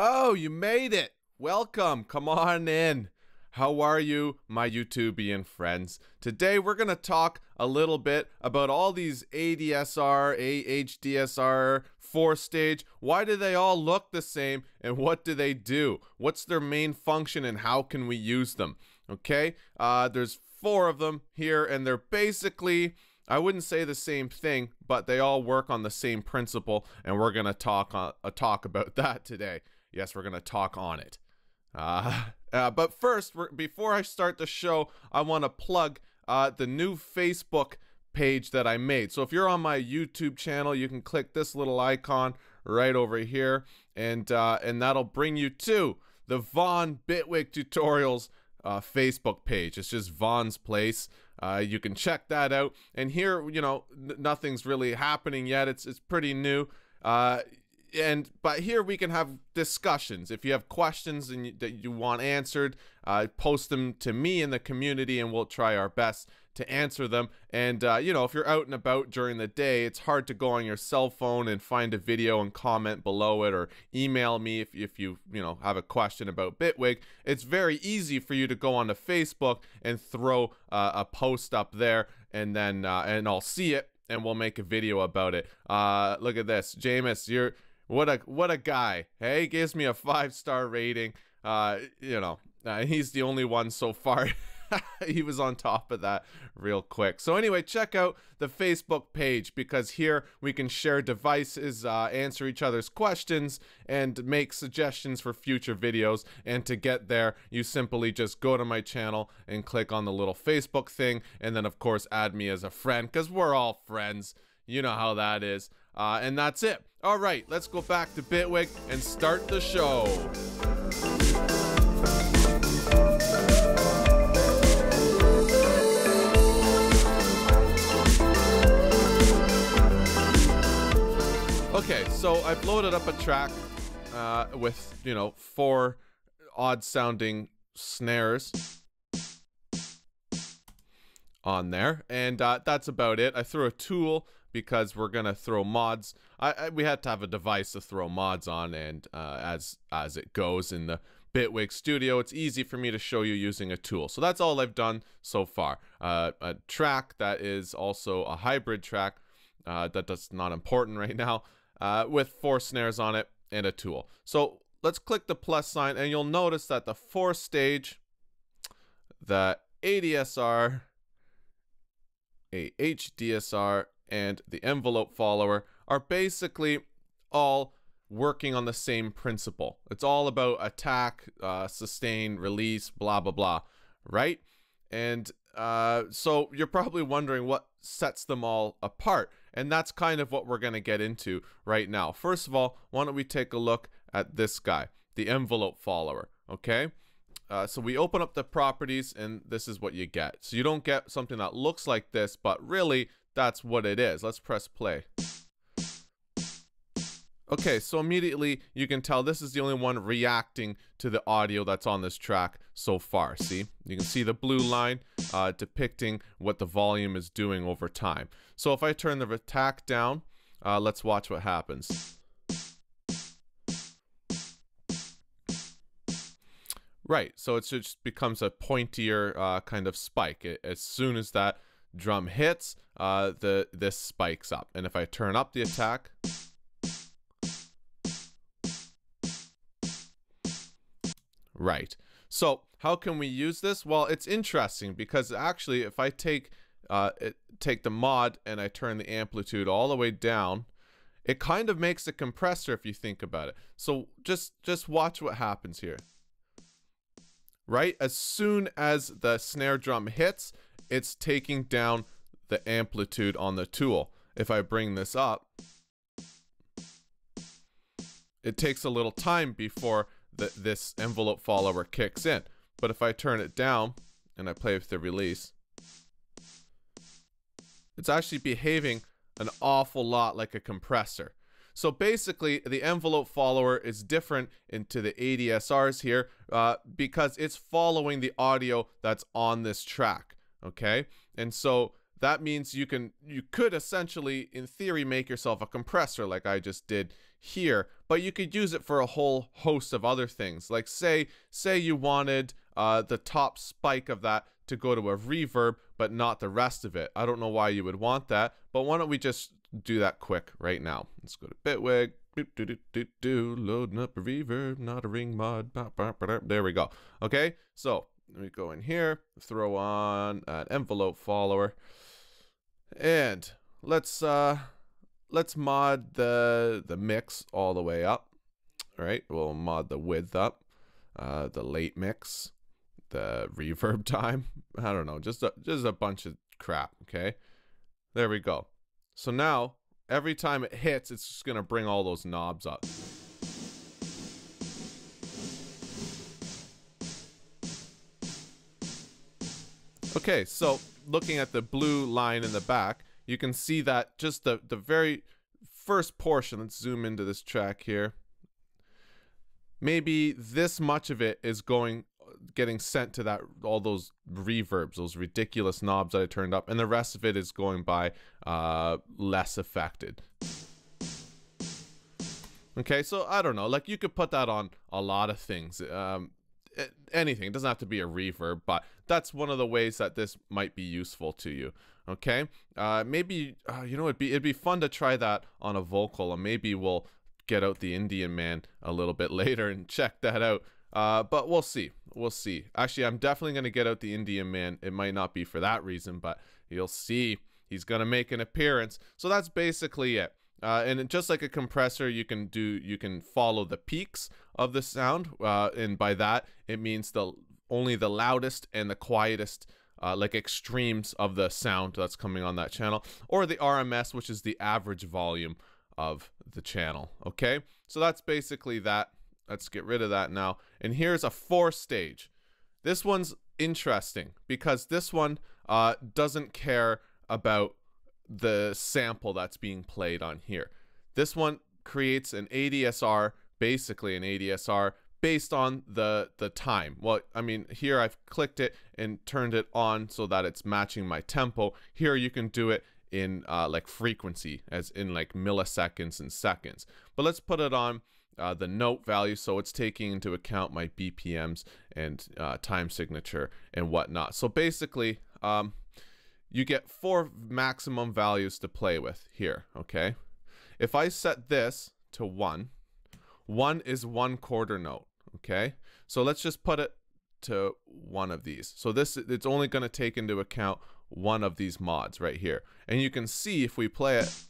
Oh, you made it. Welcome. Come on in. How are you, my YouTubian friends? Today we're gonna talk a little bit about all these ADSR, AHDSR, 4-stage. Why do they all look the same and what do they do? What's their main function and how can we use them? Okay, there's 4 of them here and they're basically, I wouldn't say the same thing, but they all work on the same principle and we're gonna talk about that today. Yes, we're gonna talk on it. But first, before I start the show, I want to plug the new Facebook page that I made. So if you're on my YouTube channel, you can click this little icon right over here, and that'll bring you to the Vaan's Bitwig Tutorials Facebook page. It's just Vaan's Place. You can check that out. And here, you know, nothing's really happening yet. It's pretty new. But here we can have discussions. If you have questions and that you want answered, post them to me in the community and we'll try our best to answer them. And you know, if you're out and about during the day, it's hard to go on your cell phone and find a video and comment below it, or email me if you know, have a question about Bitwig. It's very easy for you to go onto Facebook and throw a post up there, and then and I'll see it and we'll make a video about it. Look at this, Jameis, you're what a guy. Hey, gives me a 5-star rating. You know, he's the only one so far. He was on top of that real quick. So anyway, check out the Facebook page, because here we can share devices, answer each other's questions, and make suggestions for future videos. And to get there, you simply just go to my channel and click on the little Facebook thing, and then of course add me as a friend, because we're all friends. You know how that is. And that's it. All right, let's go back to Bitwig and start the show. Okay, so I've loaded up a track with, you know, 4 odd-sounding snares on there, and that's about it. I threw a tool because we're gonna throw mods. We had to have a device to throw mods on, and as it goes in the Bitwig Studio, it's easy for me to show you using a tool. So that's all I've done so far. A track that is also a hybrid track that's not important right now. With 4 snares on it and a tool. So let's click the plus sign and you'll notice that the 4-stage, the ADSR, AHDSR, and the envelope follower are basically all working on the same principle. It's all about attack, sustain, release, blah, blah, blah, right? And so you're probably wondering what sets them all apart. And that's kind of what we're going to get into right now. First of all, why don't we take a look at this guy, the envelope follower, okay? So we open up the properties and this is what you get. So you don't get something that looks like this, but really that's what it is. Let's press play. Okay, so immediately you can tell this is the only one reacting to the audio that's on this track so far. See, you can see the blue line depicting what the volume is doing over time. So if I turn the attack down, let's watch what happens. Right, so it just becomes a pointier kind of spike. As soon as that drum hits, this spikes up. And if I turn up the attack, right. So how can we use this? Well, it's interesting because actually if I take the mod and I turn the amplitude all the way down, it kind of makes a compressor if you think about it. So just watch what happens here. Right? As soon as the snare drum hits, it's taking down the amplitude on the tool. If I bring this up, it takes a little time before this envelope follower kicks in. But if I turn it down and I play with the release, it's actually behaving an awful lot like a compressor. So basically the envelope follower is different into the ADSRs here because it's following the audio that's on this track, okay? And so That means you could essentially, in theory, make yourself a compressor like I just did here, but you could use it for a whole host of other things. Like say you wanted the top spike of that to go to a reverb, but not the rest of it. I don't know why you would want that, but why don't we just do that quick right now? Let's go to Bitwig. Loading up a reverb, not a ring mod. There we go. Okay, so let me go in here, throw on an envelope follower, and let's mod the mix all the way up. All right, we'll mod the width up, the late mix, the reverb time. I don't know, just a bunch of crap. Okay, there we go. So now every time it hits, it's just gonna bring all those knobs up. Okay, so looking at the blue line in the back, you can see that just the very first portion, let's zoom into this track here, maybe this much of it is getting sent to that, all those reverbs, those ridiculous knobs that I turned up, and the rest of it is going by less affected. Okay, so I don't know, like you could put that on a lot of things. Anything, it doesn't have to be a reverb, but that's one of the ways that this might be useful to you. Okay, maybe you know, it'd be fun to try that on a vocal, and maybe we'll get out the Indian man a little bit later and check that out. But we'll see. Actually, I'm definitely going to get out the Indian man. It might not be for that reason, but you'll see he's going to make an appearance. So that's basically it. And just like a compressor, you can follow the peaks of the sound, and by that it means only the loudest and the quietest, like extremes of the sound that's coming on that channel, or the RMS, which is the average volume of the channel. Okay, so that's basically that. Let's get rid of that now. And here's a 4-stage. This one's interesting because this one doesn't care about the sample that's being played on here. This one creates an AHDSR, basically an AHDSR based on the time. Well, I mean, here I've clicked it and turned it on so that it's matching my tempo. Here you can do it in like frequency, as in like milliseconds and seconds. But let's put it on the note value, so it's taking into account my BPMs and time signature and whatnot. So basically, you get 4 maximum values to play with here, okay? If I set this to 1 is 1/4 note, okay? So let's just put it to one of these. So this, it's only gonna take into account one of these mods right here. And you can see if we play it,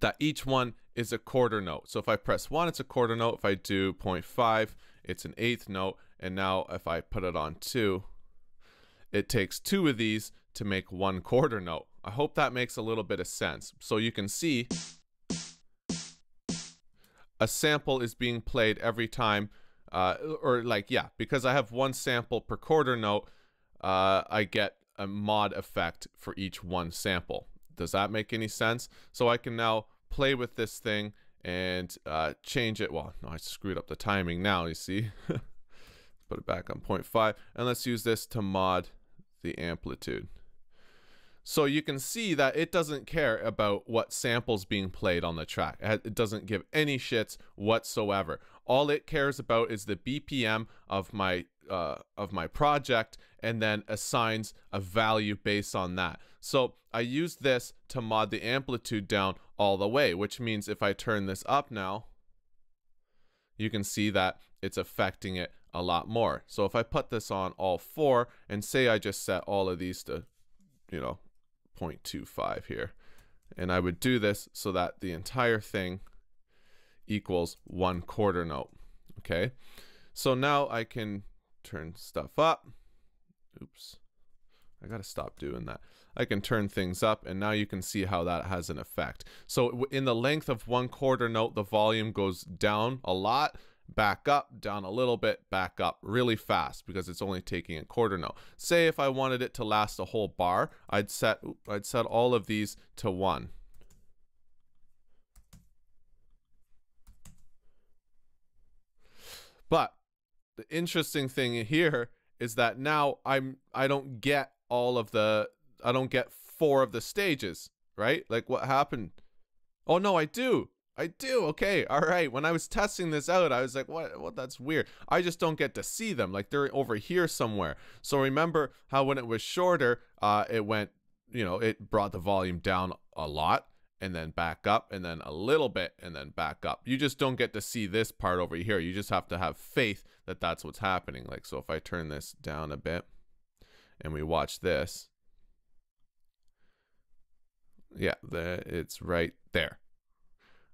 that each one is a 1/4 note. So if I press 1, it's a 1/4 note. If I do 0.5, it's an 1/8 note. And now if I put it on 2, it takes 2 of these to make 1/4 note. I hope that makes a little bit of sense. So you can see a sample is being played every time, because I have 1 sample per 1/4 note, I get a mod effect for each 1 sample. Does that make any sense? So I can now play with this thing and change it. Well, no, I screwed up the timing now, you see. Put it back on 0.5, and let's use this to mod the amplitude. So you can see that it doesn't care about what sample's being played on the track. It doesn't give any shits whatsoever. All it cares about is the BPM of my project, and then assigns a value based on that. So I use this to mod the amplitude down all the way, which means if I turn this up now, you can see that it's affecting it a lot more. So if I put this on all 4 and say I just set all of these to, you know, 0.25 here, and I would do this so that the entire thing equals 1/4 note. Okay, so now I can turn stuff up. Oops, I gotta stop doing that. I can turn things up, and now you can see how that has an effect. So in the length of 1/4 note, the volume goes down a lot, back up, down a little bit, back up really fast, because it's only taking a 1/4 note. Say if I wanted it to last a whole bar, I'd set all of these to 1. But the interesting thing here is that now I don't get all of the, I don't get 4 of the stages, right? Like, what happened? Oh no, I do. Okay, all right. When I was testing this out, I was like, what, that's weird. I just don't get to see them. Like, they're over here somewhere. So remember how when it was shorter, it went, you know, it brought the volume down a lot and then back up and then a little bit and then back up. You just don't get to see this part over here. You just have to have faith that that's what's happening. Like, so if I turn this down a bit and we watch this, yeah, it's right there.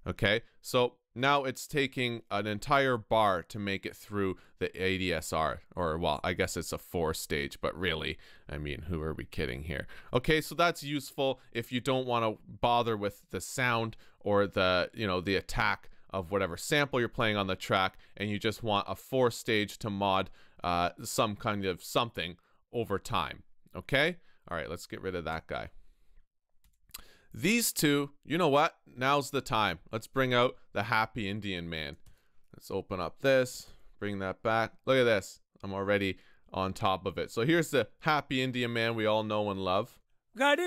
Okay, so now it's taking an entire bar to make it through the AHDSR, or, well, I guess it's a 4 stage, but really, I mean, who are we kidding here? Okay, so that's useful if you don't want to bother with the sound or the, you know, the attack of whatever sample you're playing on the track, and you just want a 4 stage to mod some kind of something over time. Okay, all right, let's get rid of that guy. These two, you know what? Now's the time. Let's bring out the happy Indian man. Let's open up this, bring that back. Look at this. I'm already on top of it. So here's the happy Indian man we all know and love. Right?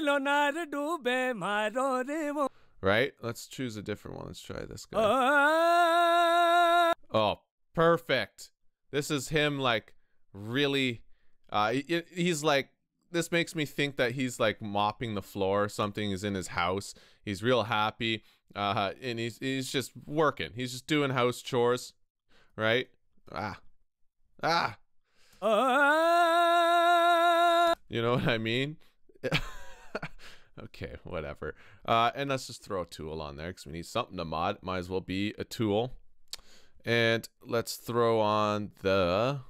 Let's choose a different one. Let's try this guy. Oh, perfect. This is him, like, really, he's like, this makes me think that he's like mopping the floor or something. He's in his house. He's real happy. And he's just working. He's just doing house chores, right? You know what I mean? Okay, whatever. And let's just throw a tool on there because we need something to mod. Might as well be a tool. And let's throw on the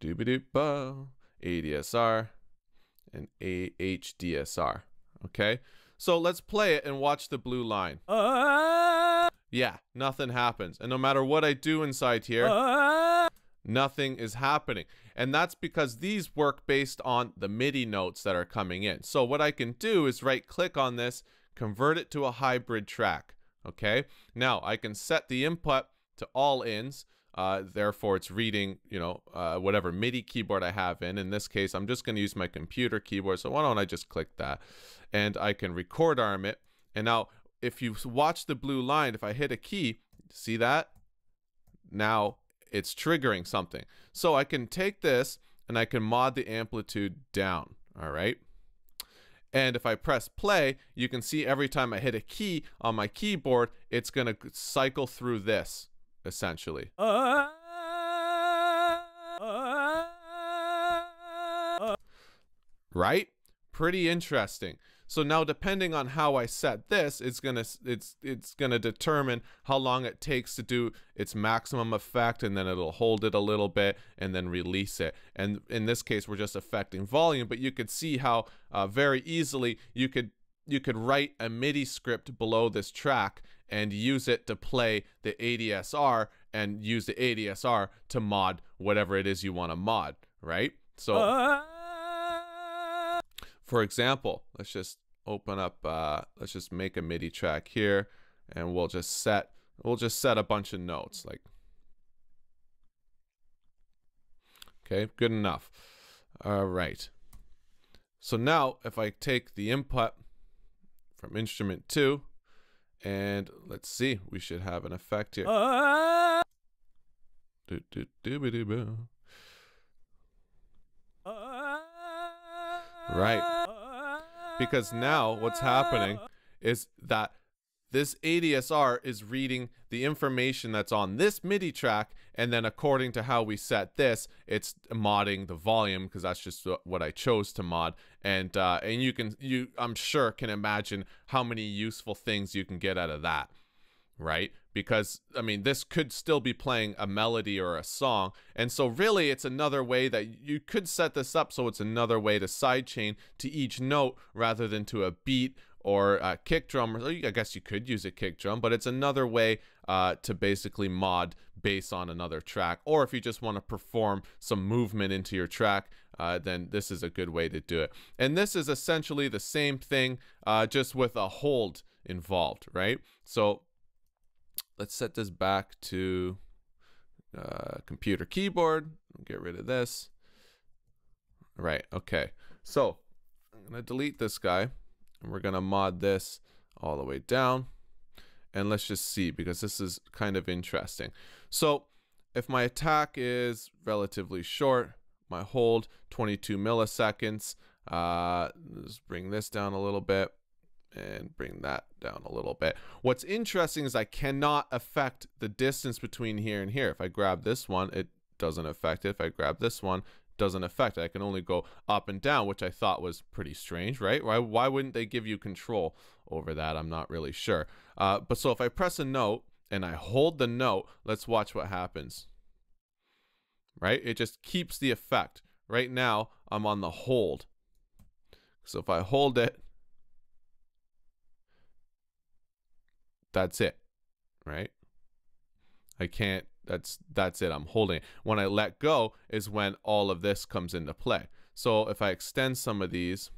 dooba-doop-ba. ADSR and AHDSR. Okay, so let's play it and watch the blue line. Yeah, nothing happens, and no matter what I do inside here, nothing is happening, and that's because these work based on the MIDI notes that are coming in. So what I can do is right click on this, convert it to a hybrid track. Okay, now I can set the input to all ins. Therefore, it's reading, you know, whatever MIDI keyboard I have in. In this case, I'm just going to use my computer keyboard. So why don't I just click that? And I can record arm it. And now, if you watch the blue line, if I hit a key, see that? Now it's triggering something. So I can take this and I can mod the amplitude down. All right. And if I press play, you can see every time I hit a key on my keyboard, it's going to cycle through this. Essentially. Right? Pretty interesting. So now, depending on how I set this, it's gonna determine how long it takes to do its maximum effect, and then it'll hold it a little bit and then release it. And in this case, we're just affecting volume, but you could see how very easily you could write a MIDI script below this track and use it to play the AHDSR and use the AHDSR to mod whatever it is you want to mod, right? So, for example, let's just open up, let's just make a MIDI track here, and we'll just set a bunch of notes, like, okay, good enough. All right. So now if I take the input from instrument 2, and let's see, we should have an effect here. Right, because now what's happening is that this AHDSR is reading the information that's on this MIDI track, and then according to how we set this, it's modding the volume because that's just what I chose to mod. And you I'm sure can imagine how many useful things you can get out of that, right? Because I mean, this could still be playing a melody or a song, and so really it's another way that you could set this up. So it's another way to sidechain to each note rather than to a beat or a kick drum. I guess you could use a kick drum, but it's another way to basically mod bass on another track. Or if you just want to perform some movement into your track, then this is a good way to do it. And this is essentially the same thing, just with a hold involved, right? So let's set this back to computer keyboard. Get rid of this. Right, okay. So I'm gonna delete this guy and we're gonna mod this all the way down. And let's just see, because this is kind of interesting. So if my attack is relatively short, my hold 22 milliseconds, let's bring this down a little bit and bring that down a little bit. What's interesting is I cannot affect the distance between here and here. If I grab this one, it doesn't affect it. If I grab this one, doesn't affect it. I can only go up and down, which I thought was pretty strange, right? Why wouldn't they give you control over that? I'm not really sure. But so if I press a note and I hold the note, let's watch what happens, right? It just keeps the effect. Right now, I'm on the hold. So if I hold it, that's it, right? I can't, that's it, I'm holding it. When I let go is when all of this comes into play. So if I extend some of these,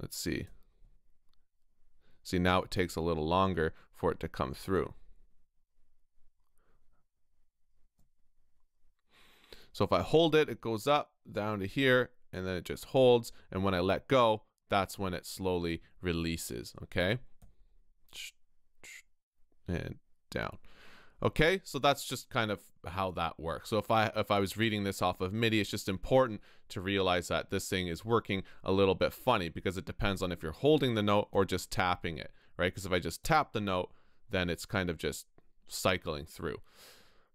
let's see. See, now it takes a little longer for it to come through. So if I hold it, it goes up, down to here, and then it just holds. And when I let go, that's when it slowly releases, okay? And down. Okay, so that's just kind of how that works. So if I was reading this off of MIDI, it's just important to realize that this thing is working a little bit funny because it depends on if you're holding the note or just tapping it, right? Because if I just tap the note, then it's kind of just cycling through.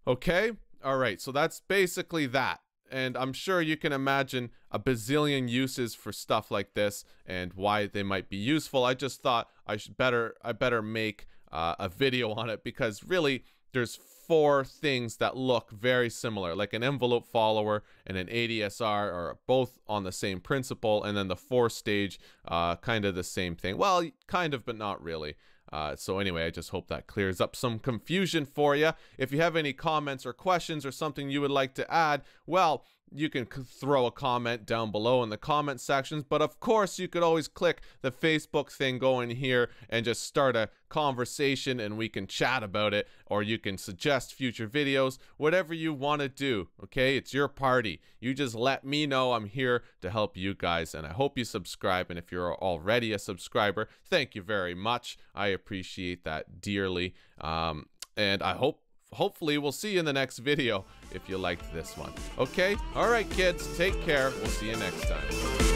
Okay, all right, so that's basically that. And I'm sure you can imagine a bazillion uses for stuff like this and why they might be useful. I just thought I better make a video on it because really there's four things that look very similar, like an envelope follower and an AHDSR are both on the same principle, and then the four stage kind of the same thing. Well, kind of, but not really. So anyway, I just hope that clears up some confusion for you. If you have any comments or questions or something you would like to add, well, you can throw a comment down below in the comment sections. But of course, you could always click the Facebook thing going here and just start a conversation and we can chat about it. Or you can suggest future videos, whatever you want to do. Okay, it's your party. You just let me know. I'm here to help you guys. And I hope you subscribe. And if you're already a subscriber, thank you very much. I appreciate that dearly. And I hopefully we'll see you in the next video if you liked this one. Okay? All right, kids, take care. We'll see you next time.